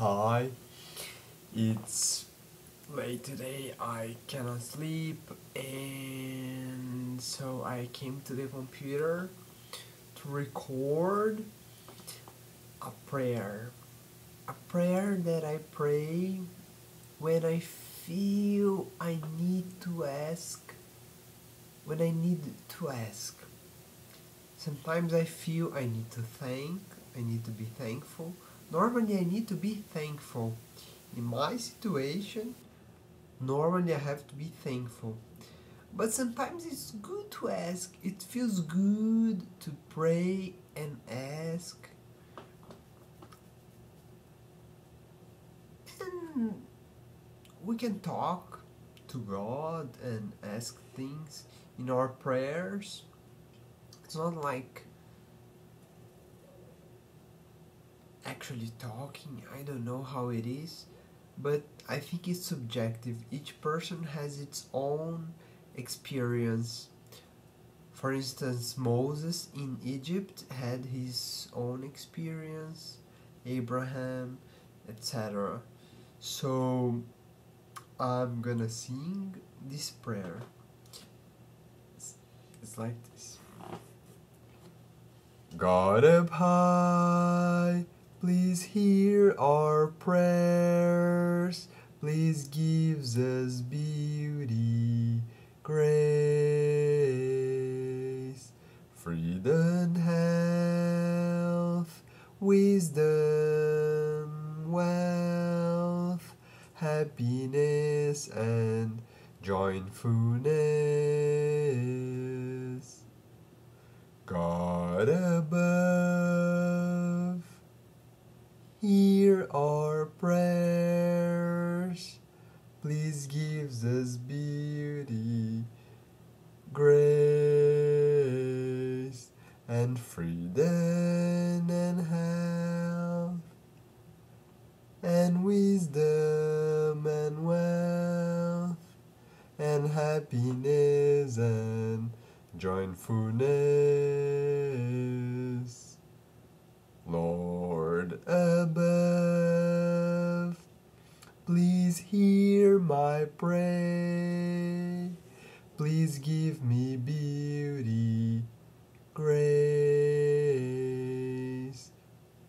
Hi, it's late today, I cannot sleep, and so I came to the computer to record a prayer that I pray when I feel I need to ask, Sometimes I feel I need to thank, I need to be thankful. Normally I need to be thankful. In my situation, normally I have to be thankful. But sometimes it's good to ask. It feels good to pray and ask. And we can talk to God and ask things in our prayers. It's not like actually talking, I don't know how it is, but I think it's subjective. Each person has its own experience. For instance, Moses in Egypt had his own experience, Abraham, etc. So I'm gonna sing this prayer. It's like this. God up high, please hear our prayers, please give us beauty, grace, freedom, health, wisdom, wealth, happiness and joyfulness. God above, hear our prayers, please give us beauty, grace, and freedom and health, and wisdom and wealth, and happiness and joyfulness. Lord above, please hear my prayer, please give me beauty, grace,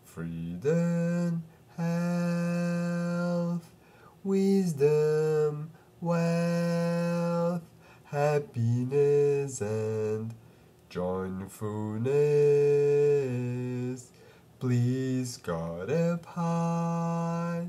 freedom, health, wisdom, wealth, happiness and joyfulness. Please, God up high,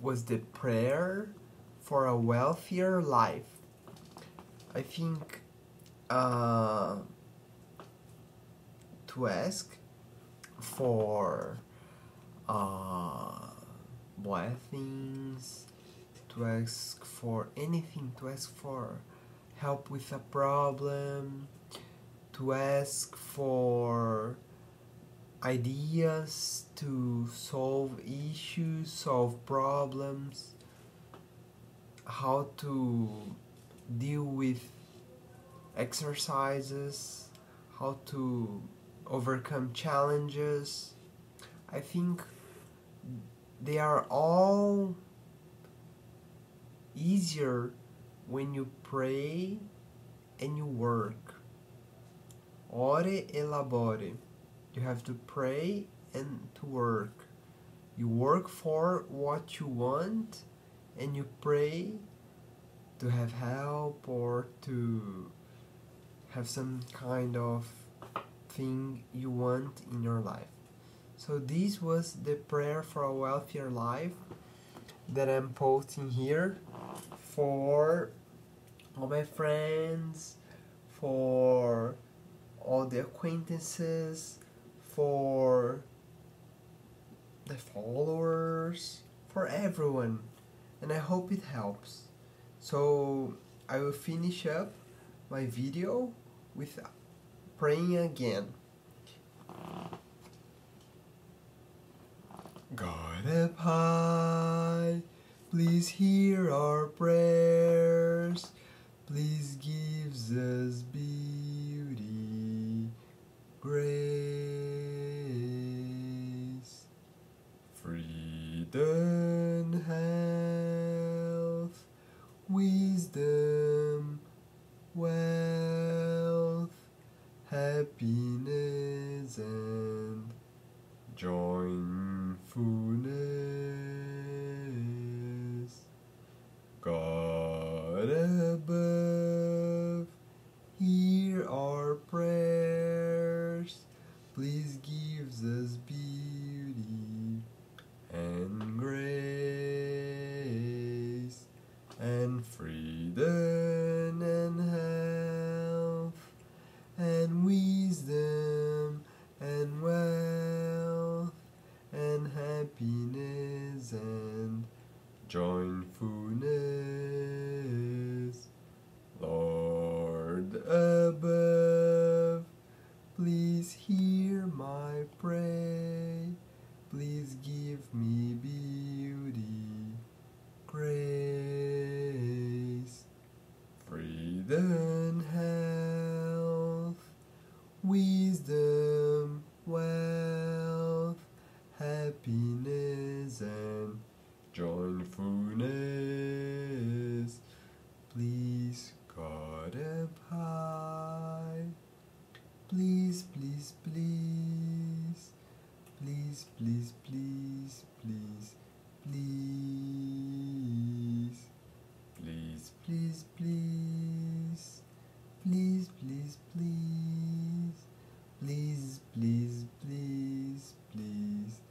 was the prayer for a wealthier life. I think to ask for blessings, to ask for anything, to ask for help with a problem, to ask for ideas to solve issues, solve problems, how to deal with exercises, how to overcome challenges. I think they are all easier when you pray and you work. Ore e labore. You have to pray and to work. You work for what you want and you pray to have help or to have some kind of thing you want in your life. So this was the prayer for a wealthier life that I'm posting here for all my friends, for all the acquaintances, for the the followers for everyone, and I hope it helps. So I will finish up my video with praying again. God up high, please hear our prayers, please give us beauty, grace, freedom, health, wisdom, wealth, happiness and joyfulness. God above, hear our prayers, please give us beauty and grace and freedom and health and wisdom and wealth and happiness and joyfulness. Lord above, please hear my prayer, please give me beauty, grace, freedom, health, wisdom, wealth, happiness and joyfulness. Please, God up high, please, please, please, please, please, please, please, please, please, please, please, please, please, please, please, please, please, please.